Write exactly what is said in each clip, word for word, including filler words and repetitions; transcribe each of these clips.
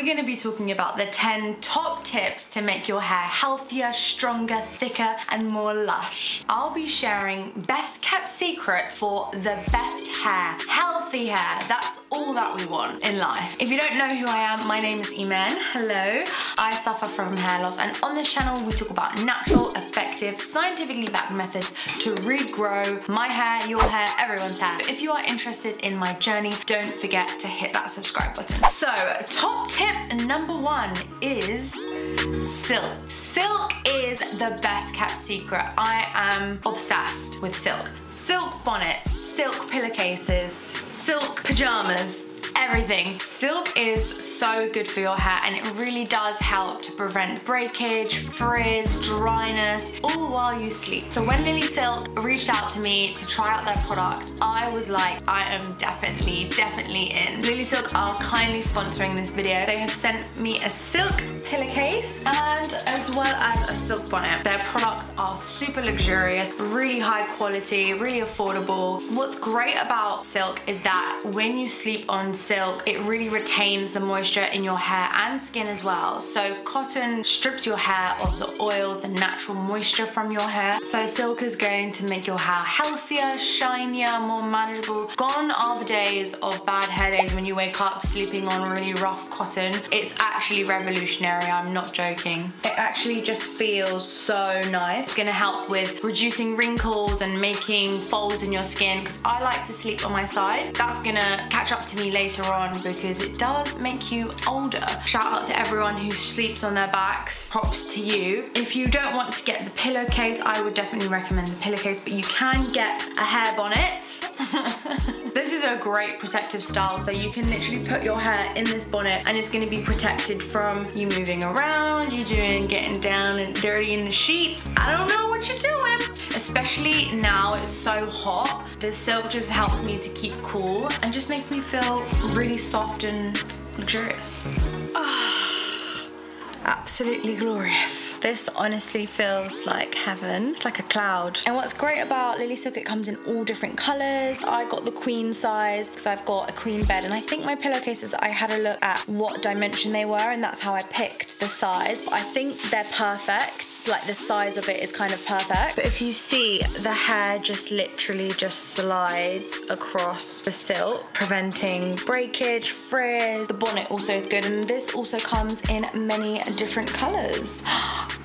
we're going to be talking about the ten top tips to make your hair healthier, stronger, thicker, and more lush. I'll be sharing best kept secrets for the best hair, healthy hair. That's all that we want in life. If you don't know who I am, my name is Iman. Hello. I suffer from hair loss, and on this channel we talk about natural, effective, scientifically backed methods to regrow my hair, your hair, everyone's hair. But if you are interested in my journey, don't forget to hit that subscribe button. So, top tip number one is silk. Silk is the best kept secret. I am obsessed with silk. Silk bonnets, silk pillowcases, silk pajamas, everything. Silk is so good for your hair, and it really does help to prevent breakage, frizz, dryness, all while you sleep. So when LilySilk reached out to me to try out their product, I was like, I am definitely, definitely in. LilySilk are kindly sponsoring this video. They have sent me a silk pillowcase and as well as a silk bonnet. Their products are super luxurious, really high quality, really affordable. What's great about silk is that when you sleep on silk, it really retains the moisture in your hair and skin as well. So cotton strips your hair of the oils, the natural moisture from your hair. So silk is going to make your hair healthier, shinier, more manageable. Gone are the days of bad hair days when you wake up sleeping on really rough cotton. It's actually revolutionary, I'm not joking. It actually just feels so nice. It's gonna help with reducing wrinkles and making folds in your skin, because I like to sleep on my side. That's gonna catch up to me later later on because it does make you older. Shout out to everyone who sleeps on their backs, props to you. If you don't want to get the pillowcase, I would definitely recommend the pillowcase, but you can get a hair bonnet. This is a great protective style, so you can literally put your hair in this bonnet and it's going to be protected from you moving around, you doing getting down and dirty in the sheets. I don't know what you're doing. Especially now, it's so hot. The silk just helps me to keep cool and just makes me feel really soft and luxurious. Oh, absolutely glorious. This honestly feels like heaven. It's like a cloud. And what's great about LilySilk, it comes in all different colors. I got the queen size because I've got a queen bed, and I think my pillowcases, I had a look at what dimension they were, and that's how I picked the size. But I think they're perfect. Like the size of it is kind of perfect. But if you see, the hair just literally just slides across the silk, preventing breakage, frizz. The bonnet also is good, and this also comes in many different colors.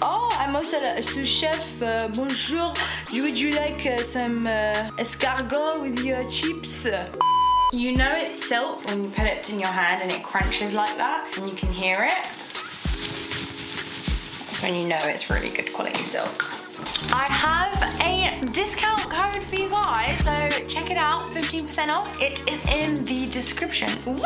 Oh, I'm also a sous chef. Uh, bonjour. Would you like uh, some uh, escargot with your chips? You know it's silk when you put it in your hand and it crunches like that, and you can hear it. That's when you know it's really good quality silk. I have a discount code for you guys, so check it out. fifteen percent off. It is in the description. Woo!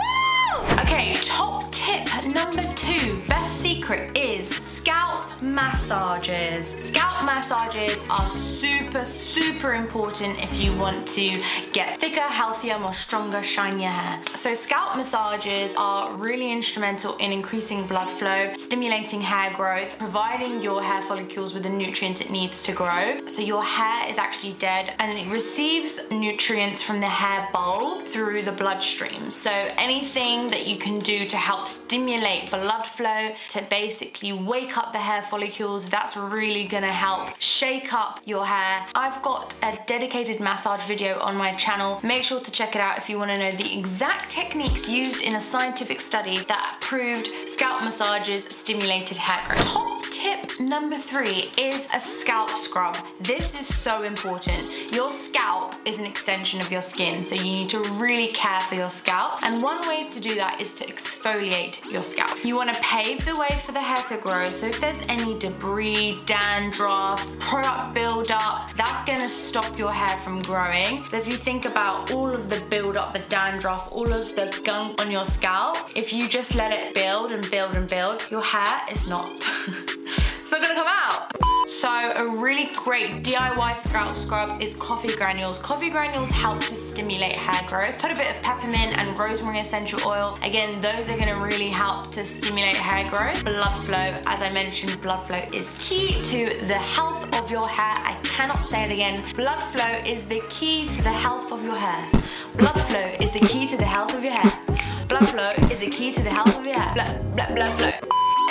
Okay, top tip number two, best secret, is scalp massages. Scalp massages are super, super important if you want to get thicker, healthier, more stronger, shinier hair. So scalp massages are really instrumental in increasing blood flow, stimulating hair growth, providing your hair follicles with the nutrients it needs to grow. So your hair is actually dead and it receives nutrients from the hair bulb through the bloodstream. So anything that you can do to help stimulate blood flow, to basically wake up the hair follicles, that's really gonna help shake up your hair. I've got a dedicated massage video on my channel. Make sure to check it out if you wanna know the exact techniques used in a scientific study that proved scalp massages stimulated hair growth. Top tip number three is a scalp scrub. This is so important. Your scalp is an extension of your skin, so you need to really care for your scalp. And one way to do that is to exfoliate your scalp. You want to pave the way for the hair to grow, so if there's any debris, dandruff, product buildup, that's going to stop your hair from growing. So if you think about all of the buildup, the dandruff, all of the gunk on your scalp, if you just let it build and build and build, your hair is not, it's not going to come out. So a really great D I Y scalp scrub is coffee granules. Coffee granules help to stimulate hair growth. Put a bit of peppermint and rosemary essential oil. Again, those are gonna really help to stimulate hair growth. Blood flow, as I mentioned, blood flow is key to the health of your hair. I cannot say it again. Blood flow is the key to the health of your hair. Blood flow is the key to the health of your hair. blood flow is the key to the health of your hair. Blood, blood, blood flow.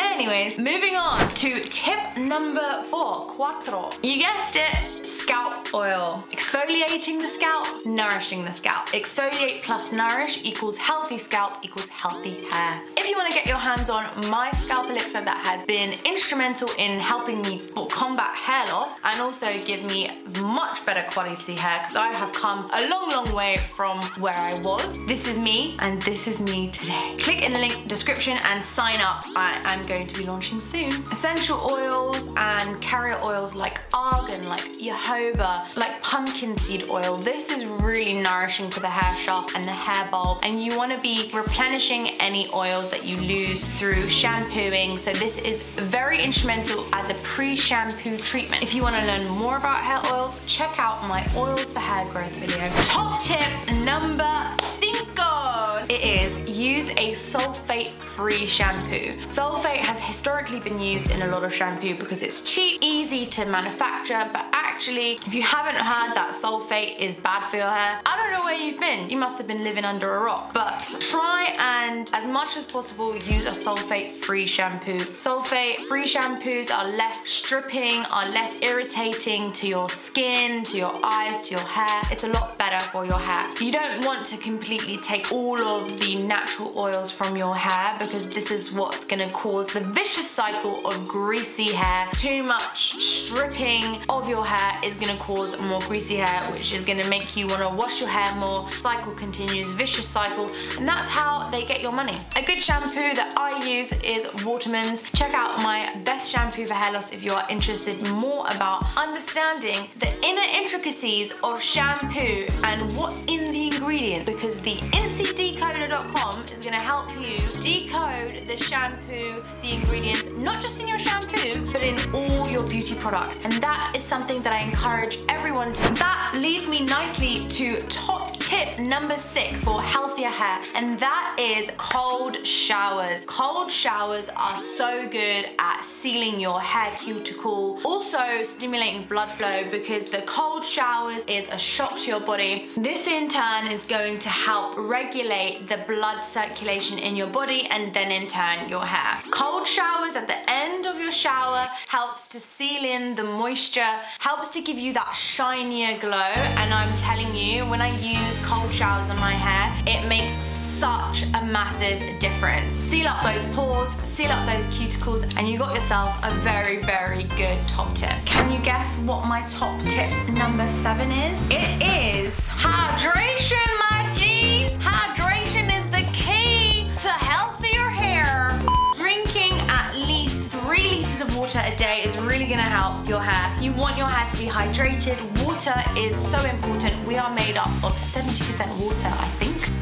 Anyways, moving on to tip number four, cuatro. You guessed it, scalp oil. Exfoliating the scalp, nourishing the scalp. Exfoliate plus nourish equals healthy scalp equals healthy hair. If you want to get your hands on my scalp elixir that has been instrumental in helping me combat hair loss and also give me much better quality hair, because I have come a long, long way from where I was. This is me, and this is me today. Click in the link description and sign up. I am going to be launching soon. Essential oils and carrier oils like argan, like jojoba, like pumpkin seed oil. This is really nourishing for the hair shaft and the hair bulb, and you want to be replenishing any oils that you lose through shampooing. So this is very instrumental as a pre-shampoo treatment. If you want to learn more about hair oils, check out my oils for hair growth video. Top tip number cinco. It is use a sulfate-free shampoo. Sulfate has historically been used in a lot of shampoo because it's cheap, easy to manufacture, but actually, if you haven't heard that sulfate is bad for your hair, I don't know where you've been. You must have been living under a rock. But try and, as much as possible, use a sulfate-free shampoo. Sulfate-free shampoos are less stripping, are less irritating to your skin, to your eyes, to your hair. It's a lot better for your hair. You don't want to completely take all of the natural oils from your hair, because this is what's going to cause the vicious cycle of greasy hair. Too much stripping of your hair is going to cause more greasy hair, which is going to make you want to wash your hair more. Cycle continues, vicious cycle, and that's how they get your money. A good shampoo that I use is Waterman's. Check out my best shampoo for hair loss if you are interested more about understanding the inner intricacies of shampoo and what's in the ingredient, because the I N S E decoder dot com is going to help you decode the shampoo, the ingredients, not just in your shampoo, but in all your beauty products. And that is something that I encourage everyone to do. That leads me nicely to top tip number six for healthier hair, and that is cold showers. Cold showers are so good at sealing your hair cuticle, also stimulating blood flow, because the cold showers is a shock to your body. This in turn is going to help regulate the blood circulation in your body, and then in turn your hair. Cold showers at the end of your shower helps to seal in the moisture, helps to give you that shinier glow, and I'm telling you, when I use cold showers on my hair, it makes such a massive difference. Seal up those pores, seal up those cuticles, and you got yourself a very, very good top tip. Can you guess what my top tip number seven is? It is hydration, my G's! Hydration is the key to healthier hair. Drinking at least three liters of water a day is really gonna help your hair. You want your hair to be hydrated. Water is so important. We are made up of seventy percent water, I think.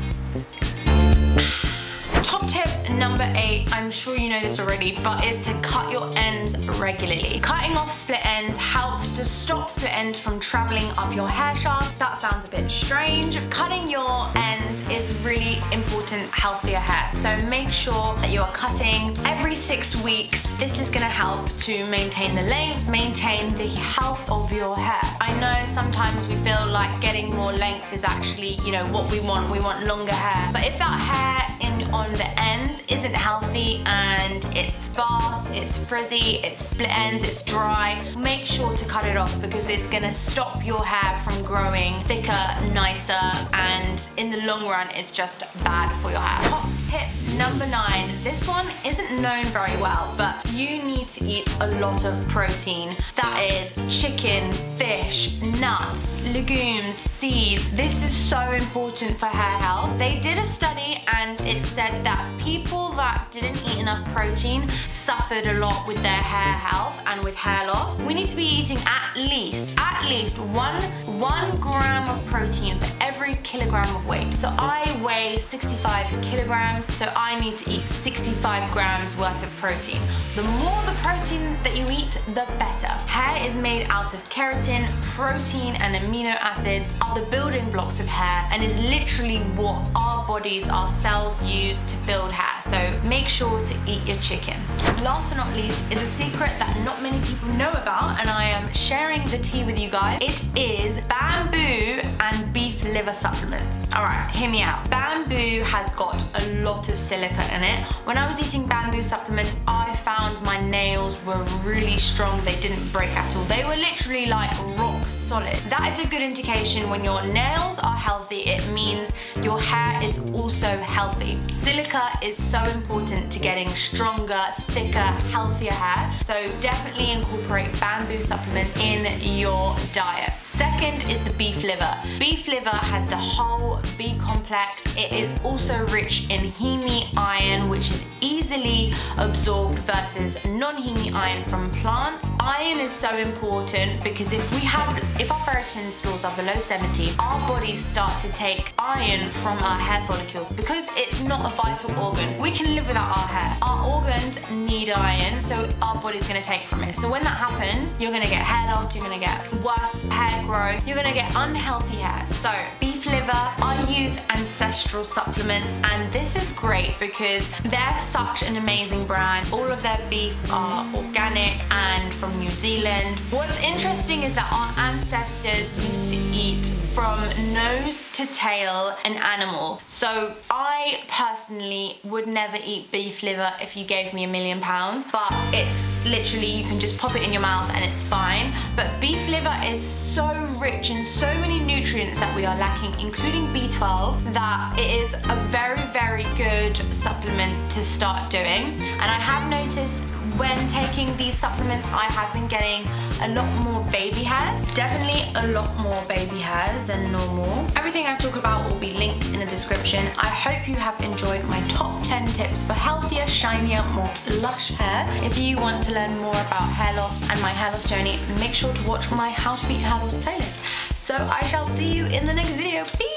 Top tip number eight, I'm sure you know this already, but is to cut your ends regularly. Cutting off split ends helps to stop split ends from traveling up your hair shaft. That sounds a bit strange. Cutting your ends is really important, healthier hair. So make sure that you're cutting every six weeks. This is gonna help to maintain the length, maintain the health of your hair. I know sometimes we feel like getting more length is actually, you know, what we want. We want longer hair. But if that hair in on the ends isn't healthy and it's sparse, it's frizzy, it's split ends, it's dry, make sure to cut it off, because it's gonna stop your hair from growing thicker, nicer, and in the long run, it's just bad for your hair. Top tip number nine. This one isn't known very well, but you need to eat a lot of protein. That is chicken, fish, nuts, legumes, seeds. This is so important for hair health. They did a study and it said that people that didn't eat enough protein suffered a lot with their hair health and with hair loss. We need to be eating at least, at least one, one gram of protein for every kilogram of weight. So I weigh sixty-five kilograms, so I I need to eat sixty-five grams worth of protein. The more the protein that you eat, the better. Hair is made out of keratin, protein and amino acids are the building blocks of hair and is literally what our bodies, our cells use to build hair. So make sure to eat your chicken. Last but not least is a secret that not many people know about, and I am sharing the tea with you guys. It is bamboo and beef liver supplements. All right, hear me out. Bamboo has got a lot of silica in it. When I was eating bamboo supplements, I found my nails were really strong. They didn't break at all. They were literally like rock solid. That is a good indication when your nails are healthy, it means your hair is also healthy. Silica is so important to getting stronger, thicker, healthier hair. So definitely incorporate bamboo supplements in your diet. Second is the beef liver. Beef liver has the whole B complex. It is also rich in heme iron, which is easily absorbed versus non-heme iron from plants. Iron is so important because if we have, if our ferritin stores are below seventy, our bodies start to take iron from our hair follicles because it's not a vital organ. We can live without our hair. Our organs need iron, so our body's gonna take from it. So when that happens, you're gonna get hair loss, you're gonna get worse hair growth, you're gonna get unhealthy hair. So beef liver, I use Ancestral Supplements, and this is great because they're such an amazing brand. All of their beef are organic and from New Zealand. What's interesting is that our ancestors used to eat from nose to tail an animal. So I personally would never eat beef liver if you gave me a million pounds, but it's literally, you can just pop it in your mouth and it's fine. But beef liver is so rich in so many nutrients that we are lacking, including B twelve, that it is a very, very good supplement to start doing. And I have noticed when taking these supplements, I have been getting a lot more baby hairs. Definitely a lot more baby hairs than normal. Everything I've talked about will be linked in the description. I hope you have enjoyed my top ten tips for healthier, shinier, more lush hair. If you want to learn more about hair loss and my hair loss journey, make sure to watch my How to Beat Hair Loss playlist. So I shall see you in the next video. Peace!